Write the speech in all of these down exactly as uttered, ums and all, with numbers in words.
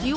Do you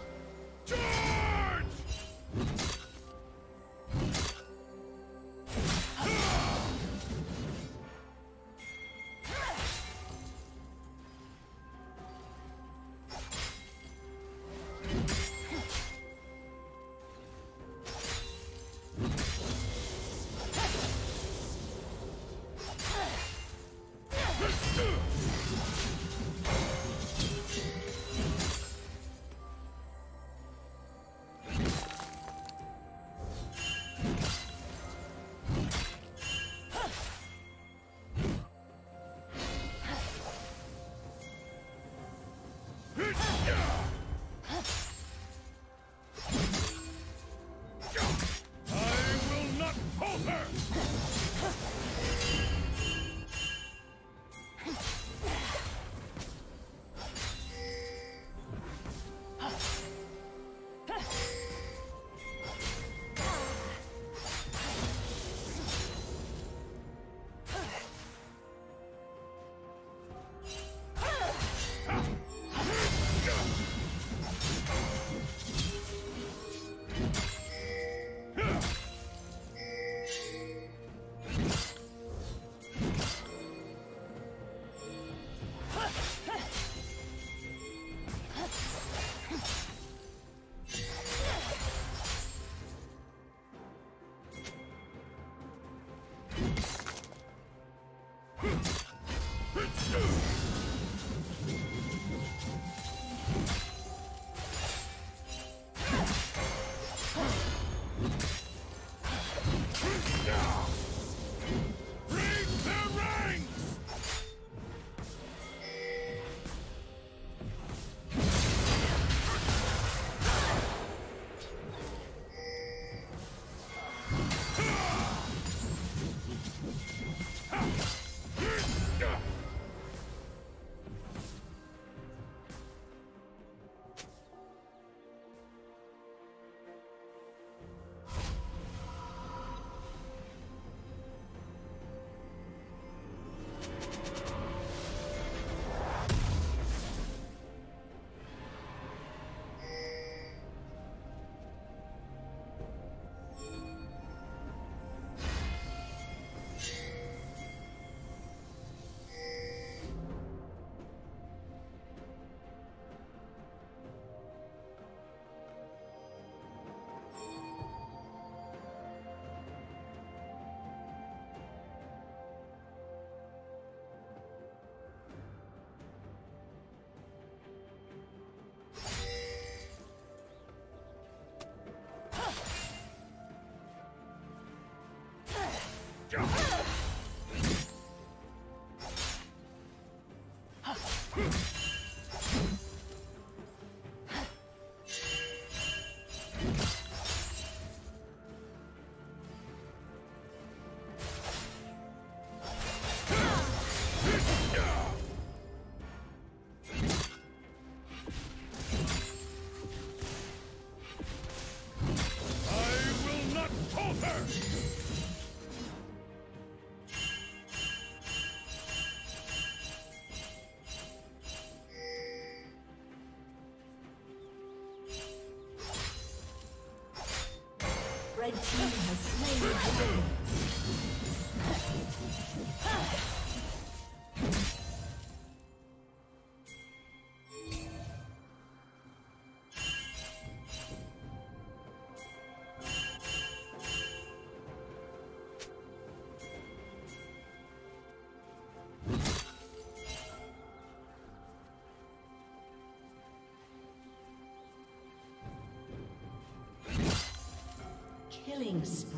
Killing spree.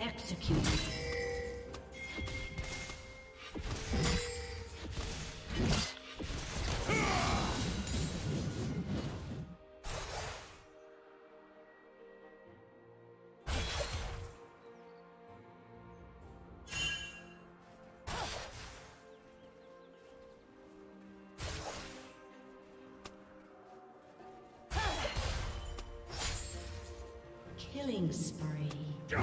Executed. Killing spree. Go.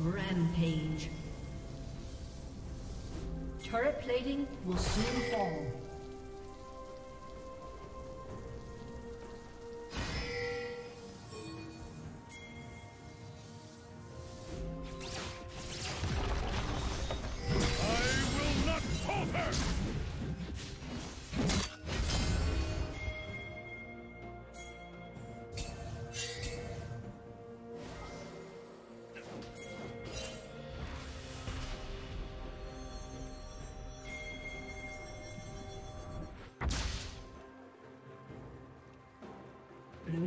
Rampage. Turret plating will soon fall. Blue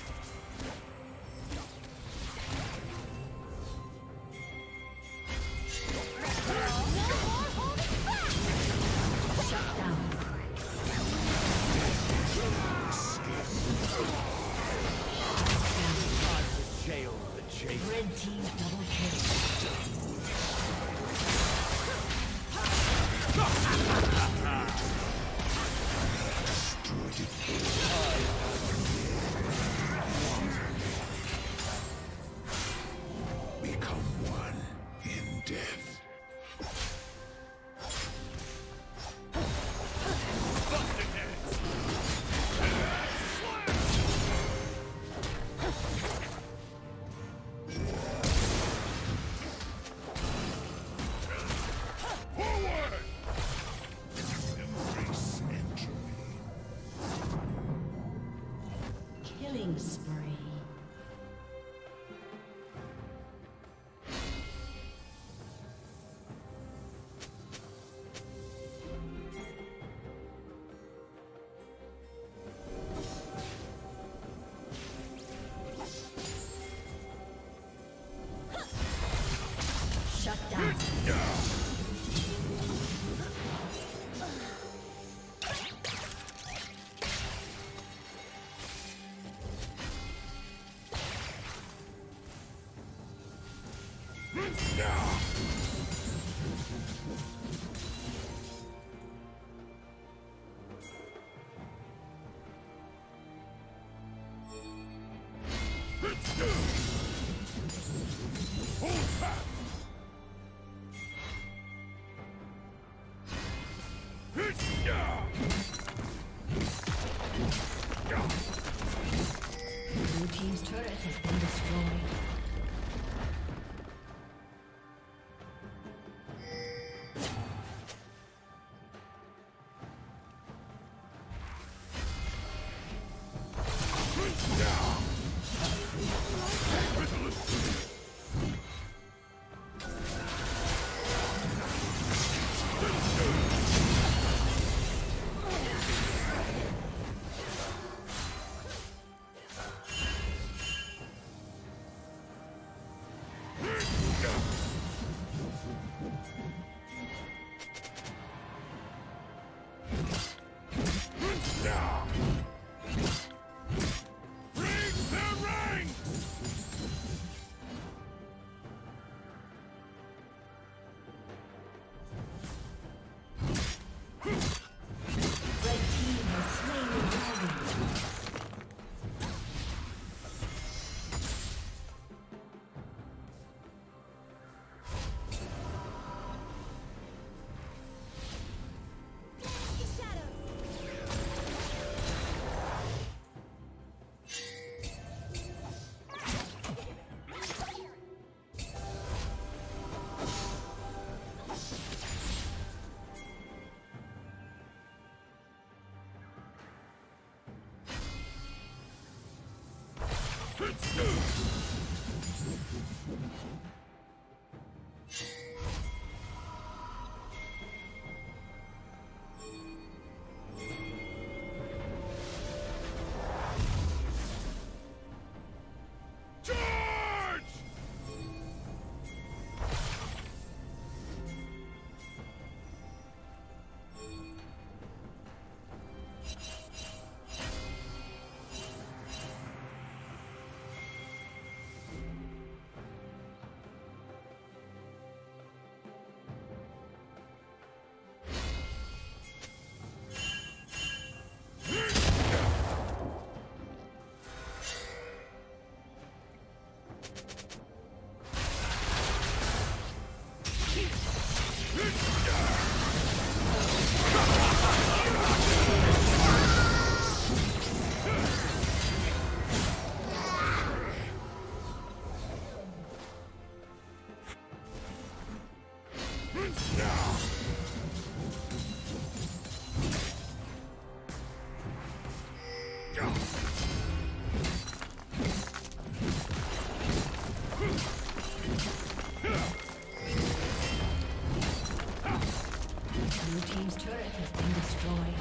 Blue team's turret has been destroyed.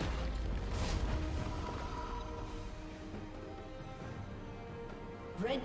Red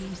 Team's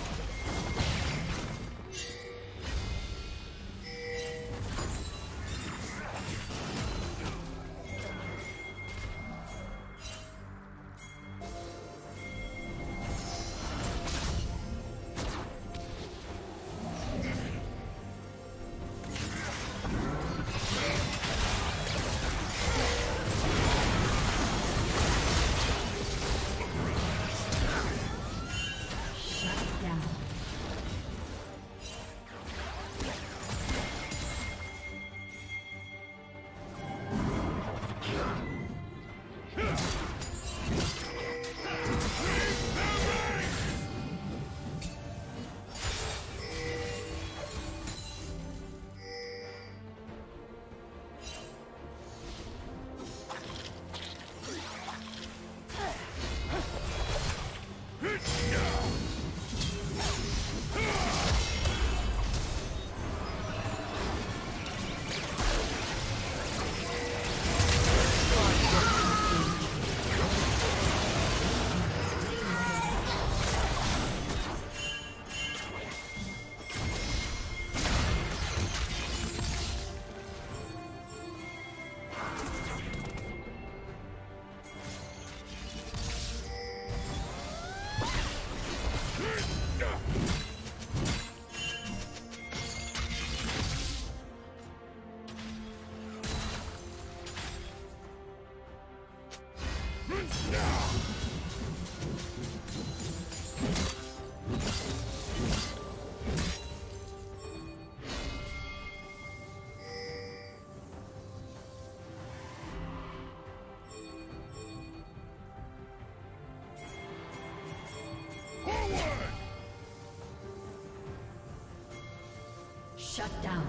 Shut down.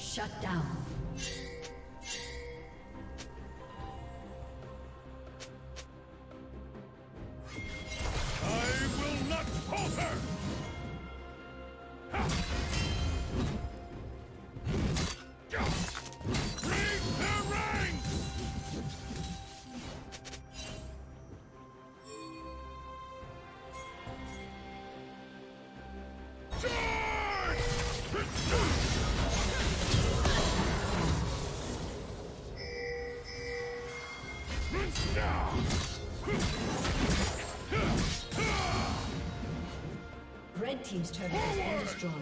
Shut down. Down! Red team's turret has been destroyed.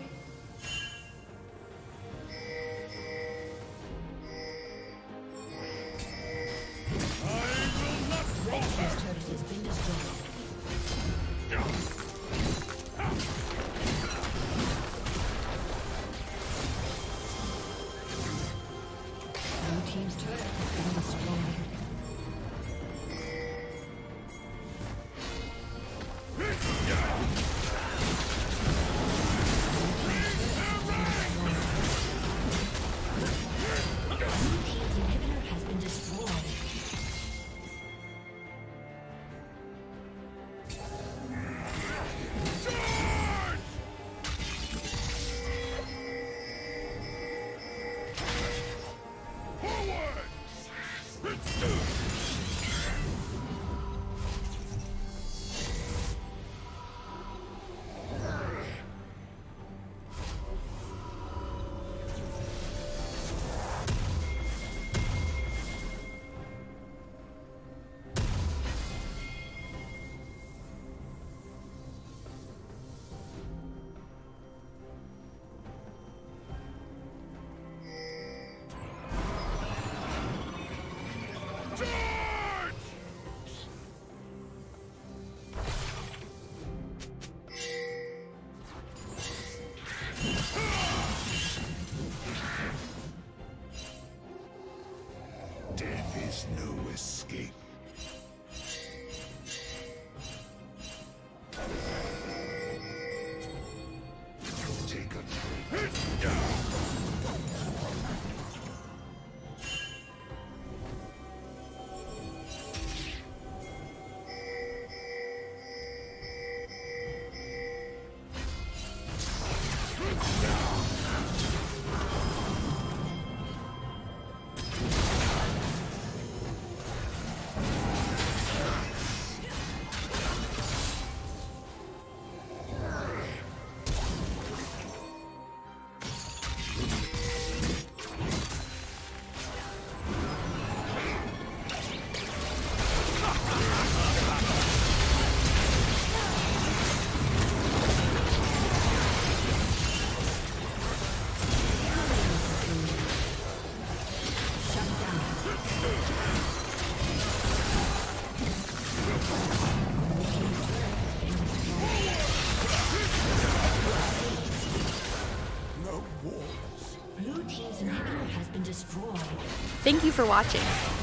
Thank you for watching.